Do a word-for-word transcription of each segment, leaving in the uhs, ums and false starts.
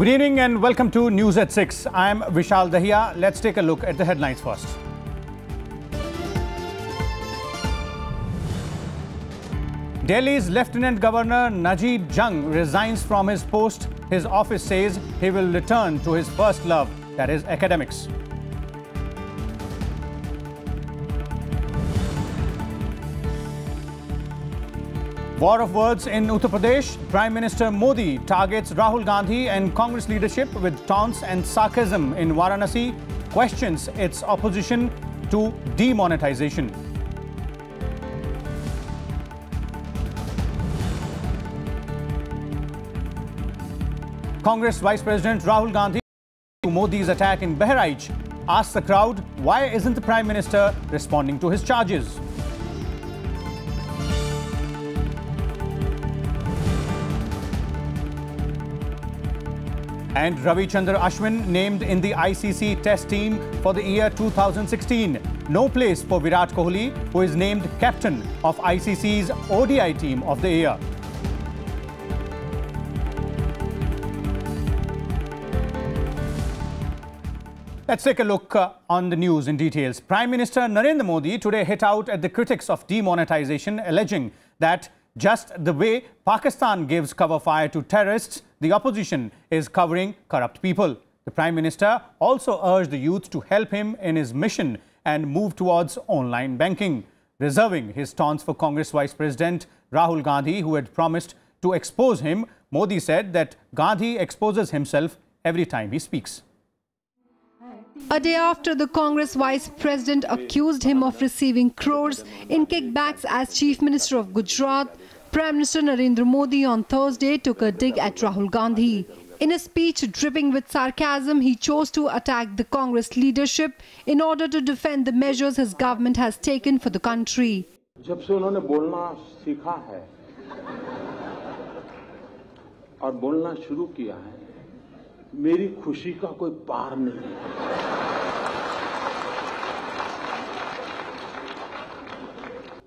Good evening and welcome to News at six. I'm Vishal Dahiya. Let's take a look at the headlines first. Delhi's Lieutenant Governor Najib Jung resigns from his post. His office says he will return to his first love, that is academics. War of words in Uttar Pradesh. Prime Minister Modi targets Rahul Gandhi and Congress leadership with taunts and sarcasm in Varanasi, questions its opposition to demonetization. Congress Vice President Rahul Gandhi to Modi's attack in Biharaich asks the crowd why isn't the Prime Minister responding to his charges. And Ravichandran Ashwin named in the I C C Test team for the year two thousand sixteen. No place for Virat Kohli, who is named captain of I C C's O D I team of the year. Let's take a look uh, on the news in details. Prime Minister Narendra Modi today hit out at the critics of demonetization, alleging that just the way Pakistan gives cover fire to terrorists, the opposition is covering corrupt people. The Prime Minister also urged the youth to help him in his mission and move towards online banking, reserving his taunts for Congress Vice President Rahul Gandhi, who had promised to expose him. Modi said that Gandhi exposes himself every time he speaks. A day after the Congress Vice President accused him of receiving crores in kickbacks as Chief Minister of Gujarat, Prime Minister Narendra Modi on Thursday took a dig at Rahul Gandhi. In a speech dripping with sarcasm, he chose to attack the Congress leadership in order to defend the measures his government has taken for the country.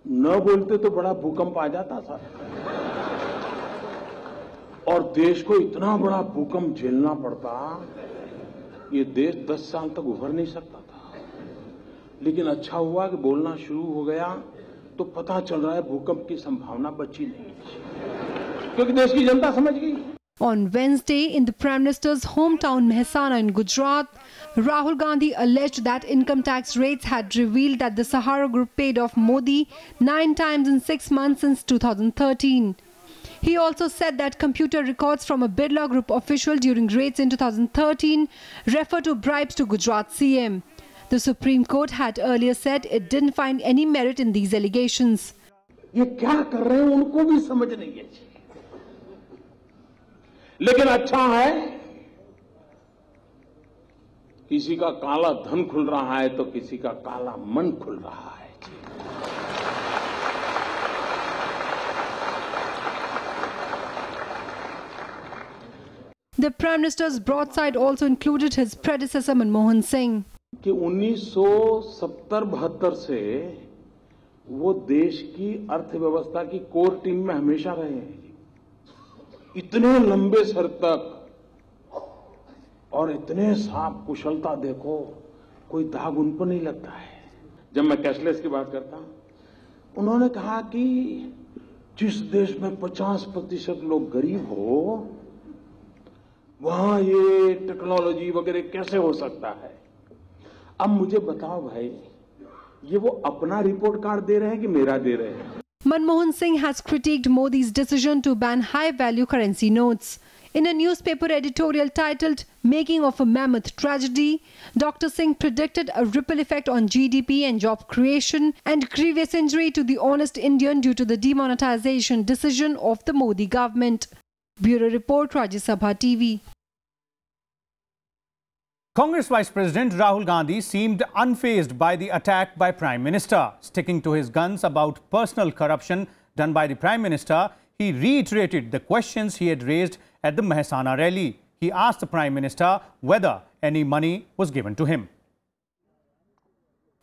न बोलते तो बड़ा भूकंप आ जाता था और देश को इतना बड़ा भूकंप झेलना पड़ता, ये देश दस साल तक उभर नहीं सकता था। लेकिन अच्छा हुआ कि बोलना शुरू हो गया तो पता चल रहा है भूकंप की संभावना बची नहीं, क्योंकि देश की जनता समझ गई। On Wednesday, in the Prime Minister's hometown Mehsana in Gujarat, Rahul Gandhi alleged that income tax rates had revealed that the Sahara Group paid off Modi nine times in six months since two thousand thirteen. He also said that computer records from a Birla Group official during raids in two thousand thirteen refer to bribes to Gujarat C M. The Supreme Court had earlier said it didn't find any merit in these allegations. लेकिन अच्छा है किसी का काला धन खुल रहा है तो किसी का काला मन खुल रहा है। The Prime Minister's broadside also included his predecessor Manmohan Singh. कि उन्नीस सौ सत्तर बहत्तर से वो देश की अर्थव्यवस्था की कोर टीम में हमेशा रहे हैं। इतने लंबे सर तक और इतने साफ कुशलता देखो, कोई दाग उन पर नहीं लगता है। जब मैं कैशलेस की बात करता हूं, उन्होंने कहा कि जिस देश में पचास प्रतिशत लोग गरीब हो वहां ये टेक्नोलॉजी वगैरह कैसे हो सकता है। अब मुझे बताओ भाई, ये वो अपना रिपोर्ट कार्ड दे रहे हैं कि मेरा दे रहे हैं। Manmohan Singh has critiqued Modi's decision to ban high-value currency notes. In a newspaper editorial titled "Making of a Mammoth Tragedy," Doctor Singh predicted a ripple effect on G D P and job creation and grievous injury to the honest Indian due to the demonetization decision of the Modi government. Bureau Report, Rajya Sabha T V. Congress Vice President Rahul Gandhi seemed unfazed by the attack by Prime Minister. Sticking to his guns about personal corruption done by the Prime Minister, he reiterated the questions he had raised at the Mehsana rally. He asked the Prime Minister whether any money was given to him.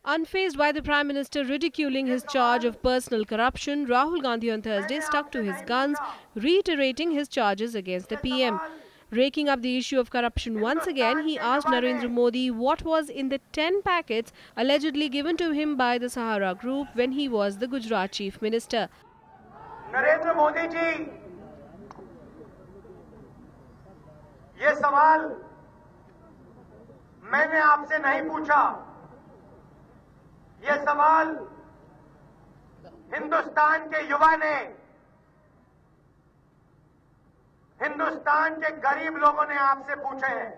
Unfazed by the Prime Minister ridiculing his charge of personal corruption, Rahul Gandhi on Thursday stuck to his guns, reiterating his charges against the P M. Raking up the issue of corruption once again, he asked Narendra Modi what was in the ten packets allegedly given to him by the Sahara group when he was the Gujarat Chief Minister. Narendra Modi ji, ये सवाल मैंने आपसे नहीं पूछा, ये सवाल हिंदुस्तान के युवा ने, हिंदुस्तान के गरीब लोगों ने आपसे पूछे हैं।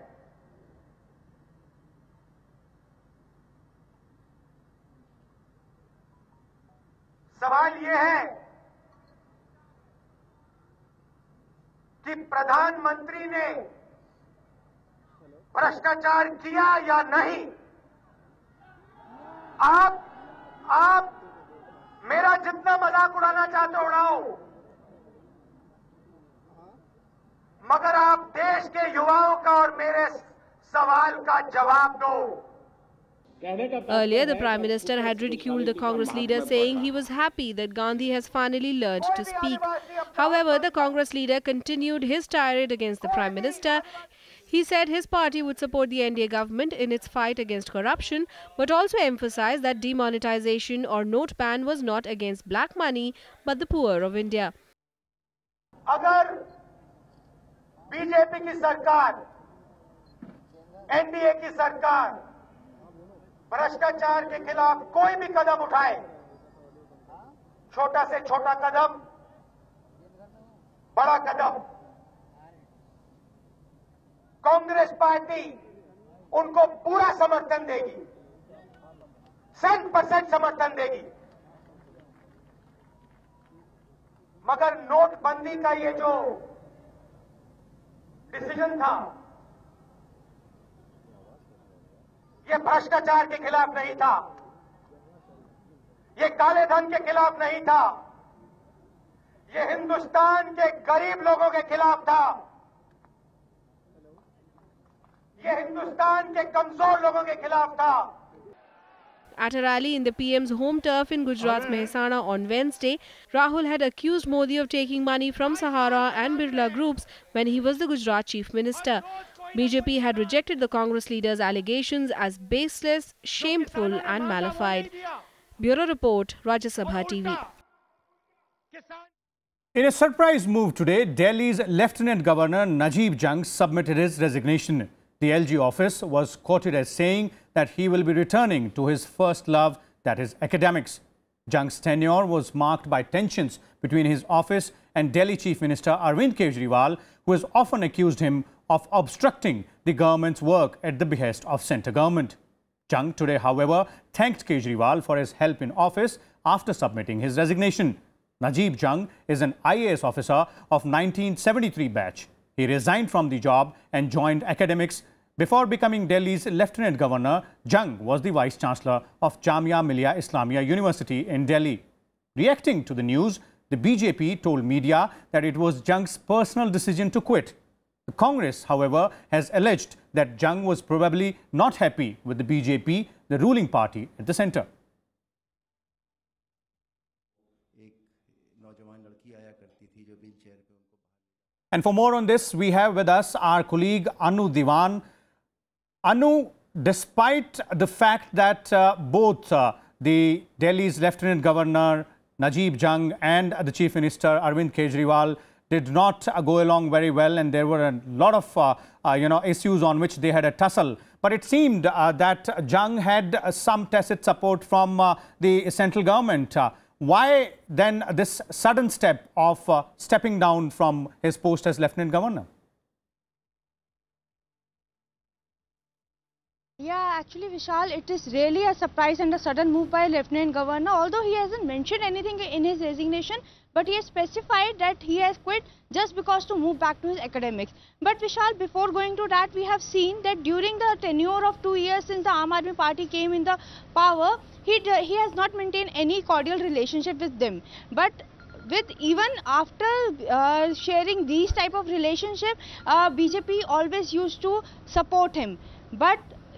सवाल ये है कि प्रधानमंत्री ने भ्रष्टाचार किया या नहीं। आप आप मेरा जितना मजाक उड़ाना चाहते उड़ाओ, मगर आप देश के युवाओं का और मेरे सवाल का जवाब दो। Earlier, the Prime Minister had ridiculed the Congress leader, saying he was happy that Gandhi has finally learned to speak. However, the Congress leader continued his tirade against the Prime Minister. He said his party would support the N D A government in its fight against corruption, but also emphasized that demonetization or note ban was not against black money, but the poor of India. Agar B J P ki sarkar, N D A ki sarkar, भ्रष्टाचार के खिलाफ कोई भी कदम उठाए, छोटा से छोटा कदम, बड़ा कदम, कांग्रेस पार्टी उनको पूरा समर्थन देगी, सौ परसेंट समर्थन देगी। मगर नोटबंदी का ये जो डिसीजन था, ये भ्रष्टाचार के खिलाफ नहीं था, ये काले धन के खिलाफ नहीं था, ये हिंदुस्तान के गरीब लोगों के खिलाफ था, ये हिंदुस्तान के कमजोर लोगों के खिलाफ था। At a rally in the P M's home turf in Gujarat's Mehsana on Wednesday, Rahul had accused Modi of taking money from Sahara and Birla groups when he was the Gujarat Chief Minister. B J P had rejected the Congress leader's allegations as baseless, shameful and malified. Bureau Report, Rajya Sabha T V. In a surprise move today, Delhi's Lieutenant Governor Najib Jung submitted his resignation. The L G office was quoted as saying that he will be returning to his first love, that is academics. Jung's tenure was marked by tensions between his office and Delhi Chief Minister Arvind Kejriwal, who has often accused him of obstructing the government's work at the behest of centre government. Jung today, however, thanked Kejriwal for his help in office after submitting his resignation. Najib Jung is an I A S officer of nineteen seventy-three batch. He resigned from the job and joined academics. Before becoming Delhi's Lieutenant Governor, Jung was the Vice Chancellor of Jamia Millia Islamia University in Delhi. Reacting to the news, the B J P told media that it was Jung's personal decision to quit. The Congress, however, has alleged that Jung was probably not happy with the B J P, the ruling party at the centre. And for more on this, we have with us our colleague Anu Diwan. Anu, despite the fact that uh, both uh, the Delhi's Lieutenant Governor Najib Jung and the Chief Minister Arvind Kejriwal did not uh, go along very well, and there were a lot of uh, uh, you know issues on which they had a tussle, but it seemed uh, that Jung had uh, some tacit support from uh, the central government. Uh, why then this sudden step of uh, stepping down from his post as Lieutenant Governor? Yeah, actually, Vishal, it is really a surprise and a sudden move by Lieutenant Governor, although he hasn't mentioned anything in his resignation, but he has specified that he has quit just because to move back to his academics. But Vishal, before going to that, we have seen that during the tenure of two years since the Aam Aadmi Party came in the power, he, he has not maintained any cordial relationship with them. But with even after uh, sharing these type of relationship, uh, B J P always used to support him. But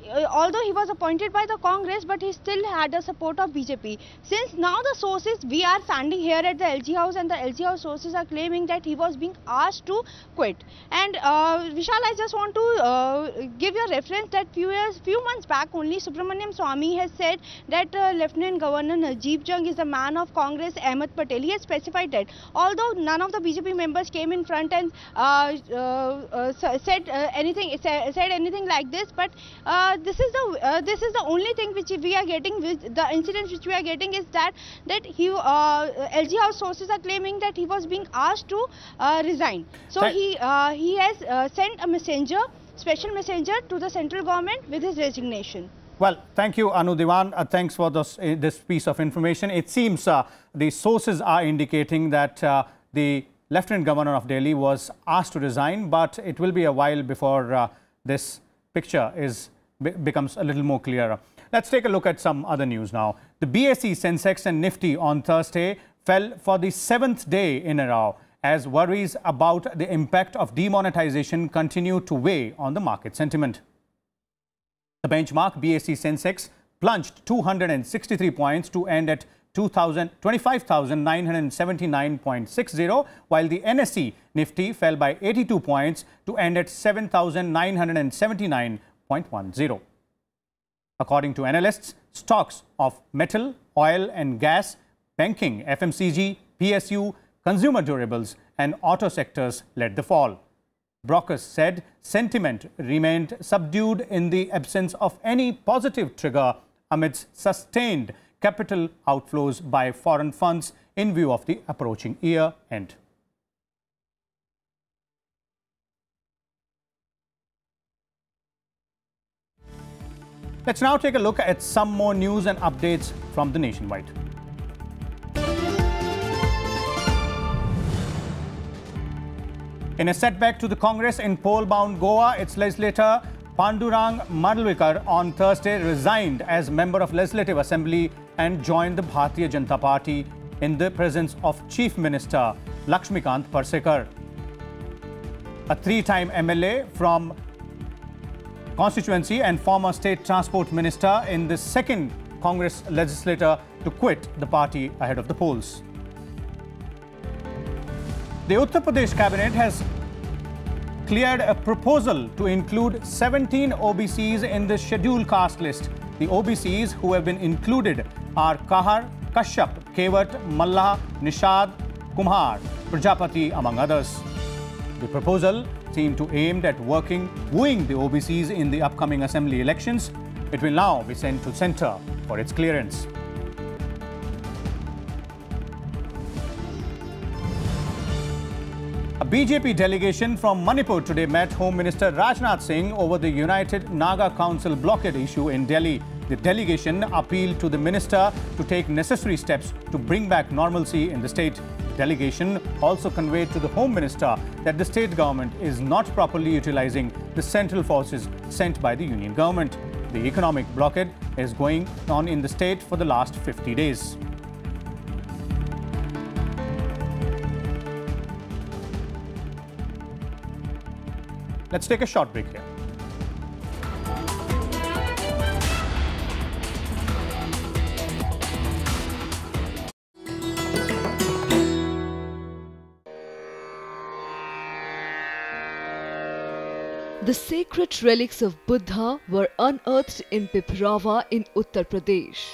although he was appointed by the Congress, but he still had the support of B J P. Since now the sources we are standing here at the L G House, and the L G House sources are claiming that he was being asked to quit. And uh, Vishal, I just want to uh, give your reference that few years, few months back only, Subramaniam Swami has said that uh, Lieutenant Governor Najib Jung is the man of Congress, Ahmed Patel. He has specified that. Although none of the B J P members came in front and uh, uh, uh, said uh, anything, said anything like this, but uh, this is the uh, this is the only thing which we are getting. Which the incident which we are getting is that that he uh, L G House sources are claiming that he was being asked to uh, resign. So that he uh, he has uh, sent a messenger, special messenger, to the central government with his resignation. Well, thank you, Anu Diwan. Uh, thanks for this, uh, this piece of information. It seems uh, the sources are indicating that uh, the Lieutenant Governor of Delhi was asked to resign, but it will be a while before uh, this picture is be becomes a little more clearer. Let's take a look at some other news now. The BSE, Sensex and Nifty on Thursday fell for the seventh day in a row as worries about the impact of demonetization continue to weigh on the market sentiment. The benchmark BSE Sensex plunged two hundred sixty-three points to end at twenty-five thousand nine hundred seventy-nine point six zero, while the N S E Nifty fell by eighty-two points to end at seven thousand nine hundred seventy-nine point one zero. According to analysts, stocks of metal, oil and gas, banking, F M C G, P S U, consumer durables and auto sectors led the fall. Brokers said sentiment remained subdued in the absence of any positive trigger amidst sustained capital outflows by foreign funds in view of the approaching year end. Let's now take a look at some more news and updates from the nationwide. In a setback to the Congress in poll-bound Goa, its legislator Pandurang Madalvikar on Thursday resigned as member of Legislative Assembly and joined the Bharatiya Janata Party in the presence of Chief Minister Lakshmikanth Parsikar. A three-time M L A from constituency and former State Transport Minister in the second Congress legislator to quit the party ahead of the polls. The Uttar Pradesh cabinet has cleared a proposal to include seventeen O B Cs in the scheduled caste list. The O B Cs who have been included are Kahar, Kashyap, Kevat, Mallah, Nishad, Kumhar, Prajapati, among others. The proposal seemed to aimed at working, wooing the O B Cs in the upcoming assembly elections. It will now be sent to centre for its clearance. A B J P delegation from Manipur today met Home Minister Rajnath Singh over the United Naga Council blockade issue in Delhi. The delegation appealed to the minister to take necessary steps to bring back normalcy in the state. The delegation also conveyed to the Home Minister that the state government is not properly utilising the central forces sent by the union government. The economic blockade is going on in the state for the last fifty days. Let's take a short break here. The sacred relics of Buddha were unearthed in Piprava in Uttar Pradesh.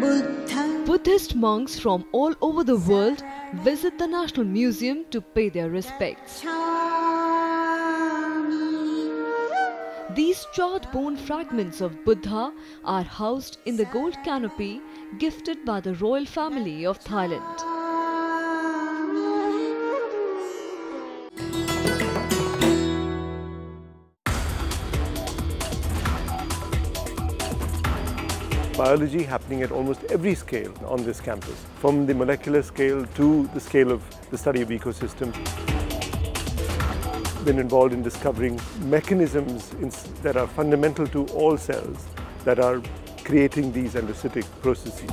Buddha. Buddhist monks from all over the world visit the National Museum to pay their respects. These charred bone fragments of Buddha are housed in the gold canopy gifted by the royal family of Thailand. Biology happening at almost every scale on this campus, from the molecular scale to the scale of the study of ecosystems. Been involved in discovering mechanisms in, that are fundamental to all cells that are creating these endocytic processes.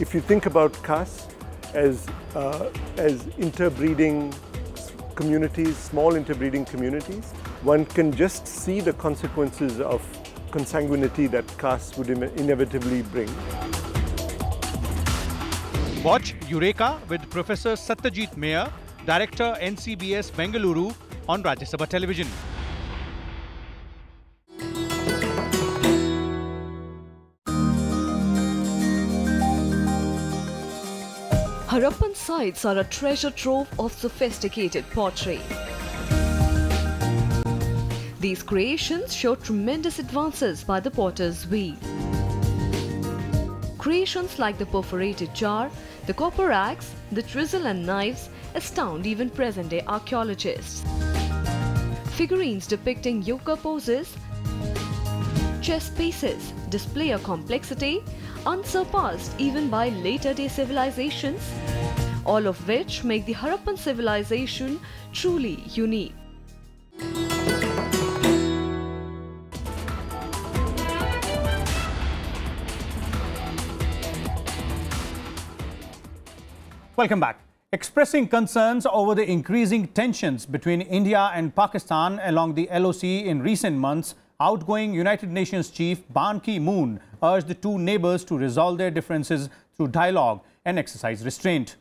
If you think about castes as, uh, as interbreeding communities, small interbreeding communities, one can just see the consequences of consanguinity that castes would inevitably bring. Watch Eureka with Professor Satyajit Mayor, Director N C B S Bengaluru on Rajya Sabha Television. Harappan sites are a treasure trove of sophisticated pottery. These creations show tremendous advances by the potter's wheel. Creations like the perforated jar, the copper axe, the chisel and knives astound even present-day archaeologists. Figurines depicting yoga poses, chess pieces display a complexity unsurpassed even by later-day civilizations, all of which make the Harappan civilization truly unique. Welcome back. Expressing concerns over the increasing tensions between India and Pakistan along the L O C in recent months, outgoing United Nations Chief Ban Ki-moon urged the two neighbors to resolve their differences through dialogue and exercise restraint.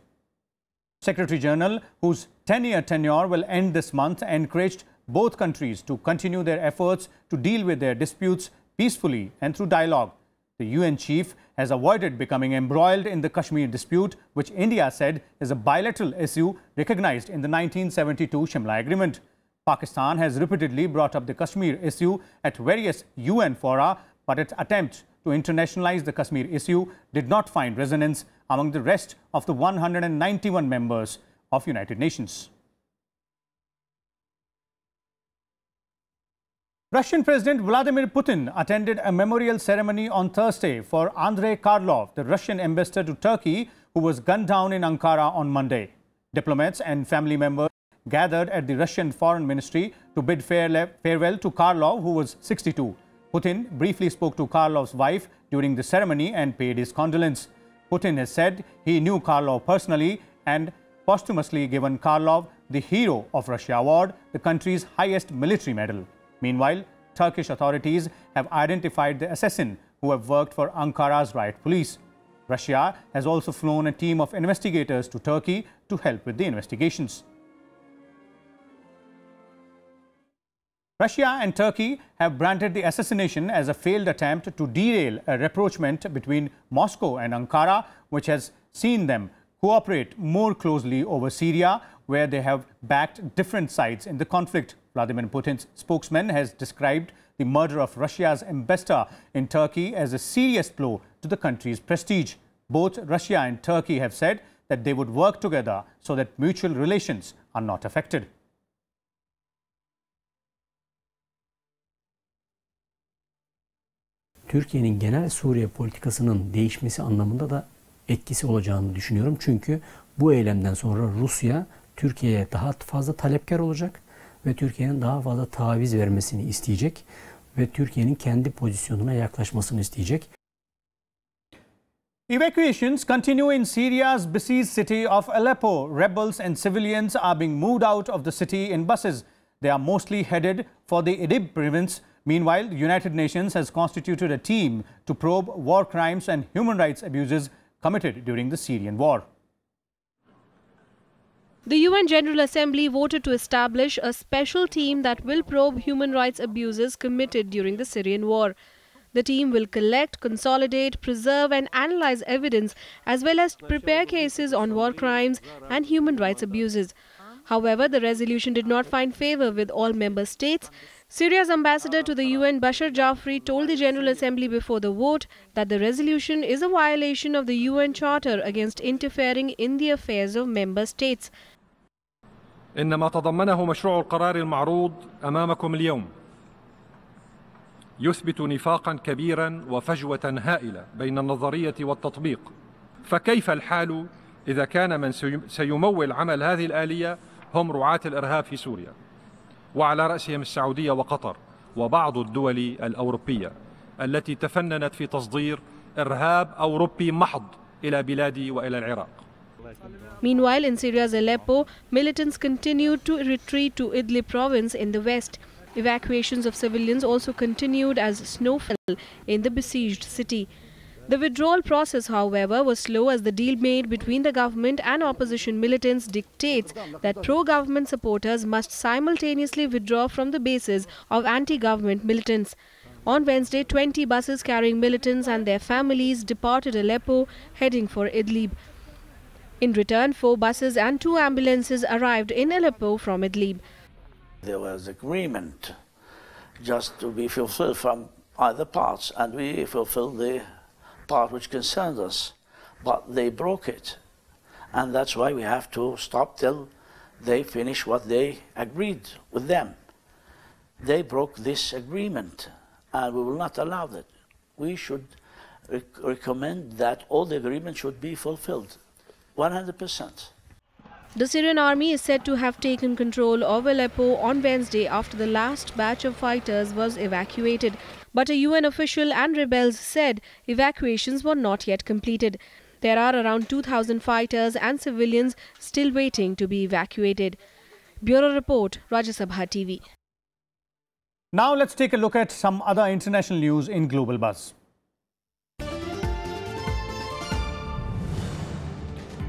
Secretary General, whose ten-year tenure will end this month, encouraged both countries to continue their efforts to deal with their disputes peacefully and through dialogue. The U N chief has avoided becoming embroiled in the Kashmir dispute, which India said is a bilateral issue recognized in the nineteen seventy-two Shimla Agreement. Pakistan has repeatedly brought up the Kashmir issue at various U N fora, but its attempt to internationalize the Kashmir issue did not find resonance among the rest of the one hundred ninety-one members of United Nations. Russian President Vladimir Putin attended a memorial ceremony on Thursday for Andrei Karlov, the Russian ambassador to Turkey, who was gunned down in Ankara on Monday. Diplomats and family members gathered at the Russian Foreign Ministry to bid farewell to Karlov, who was sixty-two. Putin briefly spoke to Karlov's wife during the ceremony and paid his condolence. Putin has said he knew Karlov personally and posthumously given Karlov the Hero of Russia Award, the country's highest military medal. Meanwhile, Turkish authorities have identified the assassin who have worked for Ankara's riot police. Russia has also flown a team of investigators to Turkey to help with the investigations. Russia and Turkey have branded the assassination as a failed attempt to derail a rapprochement between Moscow and Ankara, which has seen them cooperate more closely over Syria, where they have backed different sides in the conflict. Vladimir Putin's spokesman has described the murder of Russia's ambassador in Turkey as a serious blow to the country's prestige. Both Russia and Turkey have said that they would work together so that mutual relations are not affected. Türkiye'nin genel Suriye politikasının değişmesi anlamında da etkisi olacağını düşünüyorum. Çünkü bu eylemden sonra Rusya Türkiye'ye daha fazla talepkar olacak ve Türkiye'nin daha fazla taviz vermesini isteyecek ve Türkiye'nin kendi pozisyonuna yaklaşmasını isteyecek. Evacuations continue in Syria's besieged city of Aleppo. Rebels and civilians are being moved out of the city in buses. They are mostly headed for the Idlib province. Meanwhile, the United Nations has constituted a team to probe war crimes and human rights abuses committed during the Syrian war. The U N General Assembly voted to establish a special team that will probe human rights abuses committed during the Syrian war. The team will collect, consolidate, preserve and analyze evidence as well as prepare cases on war crimes and human rights abuses. However, the resolution did not find favor with all member states. Syria's ambassador to the U N, Bashar Jaafari, told the General Assembly before the vote that the resolution is a violation of the U N Charter against interfering in the affairs of member states. إنما تضمنه مشروع القرار المعروض أمامكم اليوم يثبت نفاقا كبيرا وفجوة هائلة بين النظرية والتطبيق فكيف الحال إذا كان من سيمول عمل هذه الآلية هم رعاة الإرهاب في سوريا وعلى رأسهم السعودية وقطر وبعض الدول الأوروبية التي تفننت في تصدير إرهاب أوروبي محض إلى بلادي وإلى العراق Meanwhile, in Syria's Aleppo, militants continued to retreat to Idlib province in the west. Evacuations of civilians also continued as snow fell in the besieged city. The withdrawal process, however, was slow as the deal made between the government and opposition militants dictates that pro-government supporters must simultaneously withdraw from the bases of anti-government militants. On Wednesday, twenty buses carrying militants and their families departed Aleppo, heading for Idlib. In return, four buses and two ambulances arrived in Aleppo from Idlib. There was agreement just to be fulfilled from other parts, and we fulfilled the part which concerns us, but they broke it, and that's why we have to stop till they finish what they agreed with them. They broke this agreement, and we will not allow that. We should rec recommend that all the agreements should be fulfilled, one hundred percent. The Syrian army is said to have taken control of Aleppo on Wednesday after the last batch of fighters was evacuated. But a U N official and rebels said evacuations were not yet completed. There are around two thousand fighters and civilians still waiting to be evacuated. Bureau Report, Rajya Sabha T V. Now let's take a look at some other international news in Global Buzz.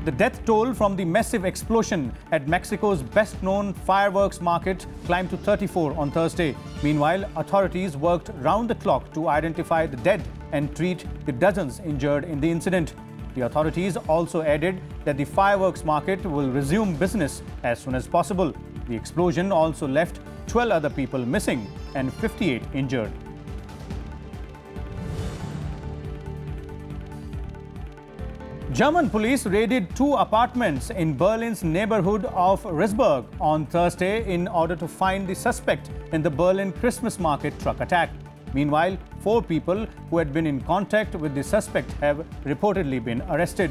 The death toll from the massive explosion at Mexico's best-known fireworks market climbed to thirty-four on Thursday. Meanwhile, authorities worked round the clock to identify the dead and treat the dozens injured in the incident. The authorities also added that the fireworks market will resume business as soon as possible. The explosion also left twelve other people missing and fifty-eight injured. German police raided two apartments in Berlin's neighborhood of Riesberg on Thursday in order to find the suspect in the Berlin Christmas market truck attack. Meanwhile, four people who had been in contact with the suspect have reportedly been arrested.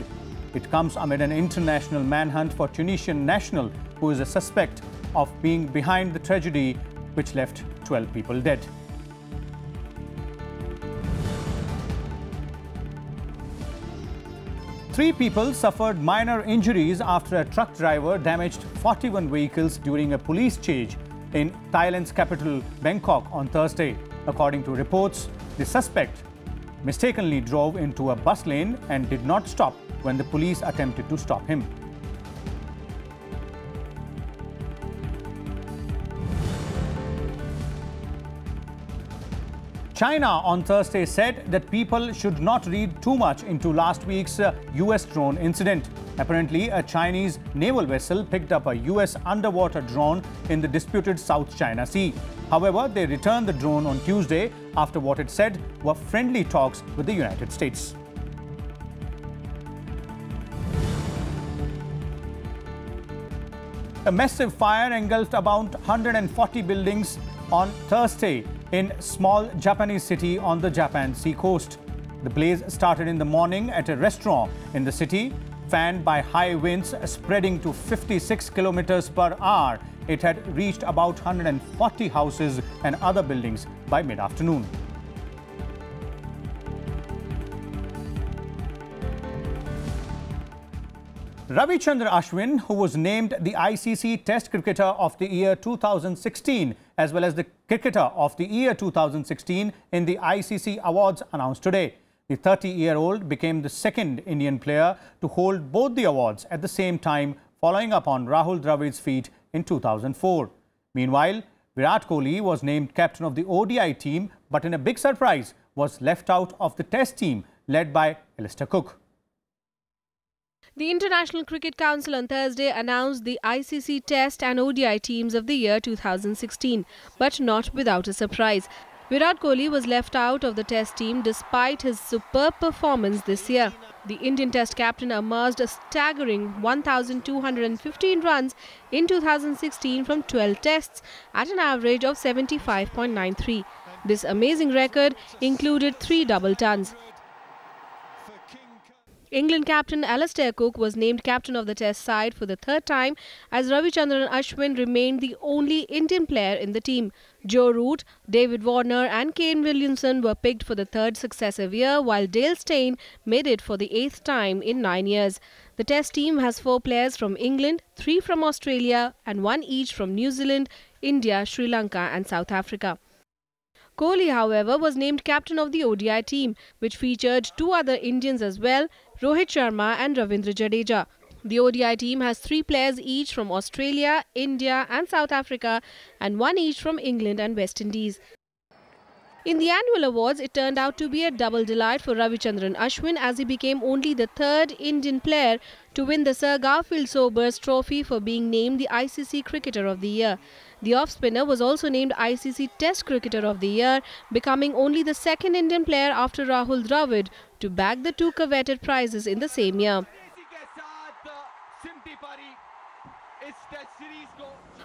It comes amid an international manhunt for Tunisian national who is a suspect of being behind the tragedy which left twelve people dead. Three people suffered minor injuries after a truck driver damaged forty-one vehicles during a police chase in Thailand's capital, Bangkok, on Thursday. According to reports, the suspect mistakenly drove into a bus lane and did not stop when the police attempted to stop him. China on Thursday said that people should not read too much into last week's U S drone incident. Apparently, a Chinese naval vessel picked up a U S underwater drone in the disputed South China Sea. However, they returned the drone on Tuesday after what it said were friendly talks with the United States. A massive fire engulfed about one hundred forty buildings on Thursday in a small Japanese city on the Japan Sea coast. The blaze started in the morning at a restaurant in the city. Fanned by high winds spreading to fifty-six kilometers per hour, it had reached about one hundred forty houses and other buildings by mid-afternoon. Ravichandran Ashwin, who was named the I C C Test Cricketer of the Year two thousand sixteen as well as the Cricketer of the Year two thousand sixteen in the I C C Awards, announced today. The thirty-year-old became the second Indian player to hold both the awards at the same time, following up on Rahul Dravid's feat in two thousand four. Meanwhile, Virat Kohli was named captain of the O D I team, but in a big surprise, was left out of the Test team led by Alistair Cook. The International Cricket Council on Thursday announced the I C C Test and O D I teams of the year two thousand sixteen, but not without a surprise. Virat Kohli was left out of the Test team despite his superb performance this year. The Indian Test captain amassed a staggering one thousand two hundred fifteen runs in two thousand sixteen from twelve Tests at an average of seventy-five point nine three. This amazing record included three double tons. England captain Alistair Cook was named captain of the Test side for the third time, as Ravichandran Ashwin remained the only Indian player in the team. Joe Root, David Warner and Kane Williamson were picked for the third successive year, while Dale Steyn made it for the eighth time in nine years. The test team has four players from England, three from Australia and one each from New Zealand, India, Sri Lanka and South Africa. Kohli, however, was named captain of the O D I team, which featured two other Indians as well, Rohit Sharma and Ravindra Jadeja. The O D I team has three players each from Australia, India and South Africa and one each from England and West Indies. In the annual awards, it turned out to be a double delight for Ravichandran Ashwin as he became only the third Indian player to win the Sir Garfield Sobers trophy for being named the I C C Cricketer of the Year. The off-spinner was also named I C C Test Cricketer of the Year, becoming only the second Indian player after Rahul Dravid to bag the two coveted prizes in the same year.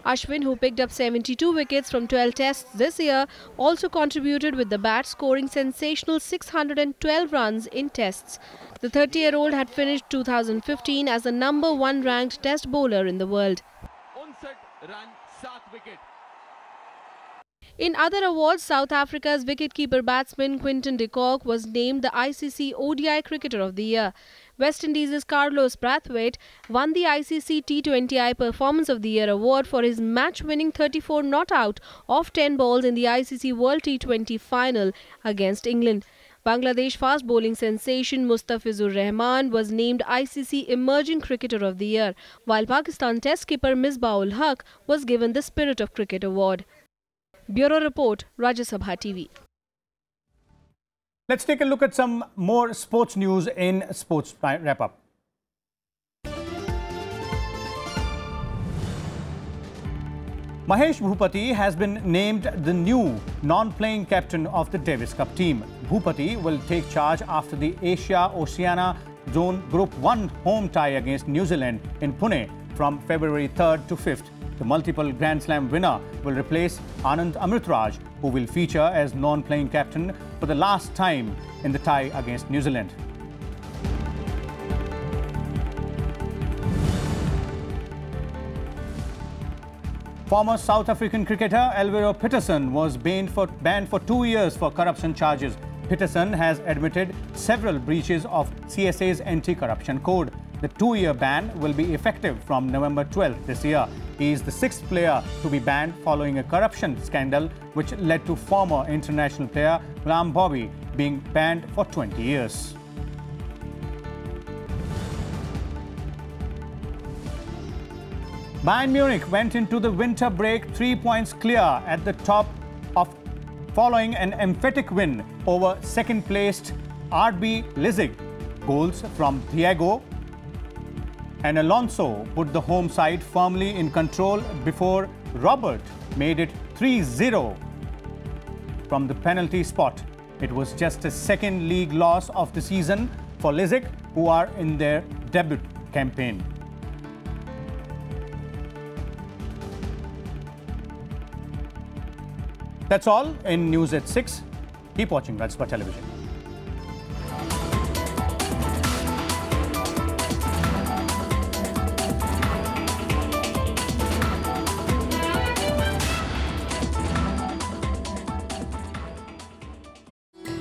Ashwin, who picked up seventy-two wickets from twelve tests this year, also contributed with the bat, scoring sensational six hundred twelve runs in tests. The thirty-year-old had finished two thousand fifteen as the number one ranked test bowler in the world. In other awards, South Africa's wicketkeeper batsman Quinton de Kock was named the I C C O D I Cricketer of the Year. West Indies' Carlos Brathwaite won the I C C T twenty I Performance of the Year award for his match-winning thirty-four not out off ten balls in the I C C World T twenty final against England. Bangladesh fast bowling sensation Mustafizur Rahman was named I C C Emerging Cricketer of the Year, while Pakistan Test skipper Misbaul Haq was given the Spirit of Cricket award. Bureau Report, Rajya Sabha T V. Let's take a look at some more sports news in Sports Wrap-Up. Mahesh Bhupathi has been named the new non-playing captain of the Davis Cup team. Bhupathi will take charge after the Asia-Oceania Zone Group one home tie against New Zealand in Pune from February third to fifth. The multiple Grand Slam winner will replace Anand Amritraj, who will feature as non-playing captain for the last time in the tie against New Zealand. Former South African cricketer Alvaro Pietersen was banned for, banned for two years for corruption charges. Pietersen has admitted several breaches of C S A's anti-corruption code. The two-year ban will be effective from November twelfth this year. He is the sixth player to be banned following a corruption scandal which led to former international player Ram Bobby being banned for twenty years. Bayern Munich went into the winter break three points clear at the top of following an emphatic win over second-placed R B Leipzig. Goals from Thiago and Alonso put the home side firmly in control before Robert made it three zero from the penalty spot. It was just a second league loss of the season for Leipzig, who are in their debut campaign. That's all in News at six. Keep watching Rajya Sabha Television.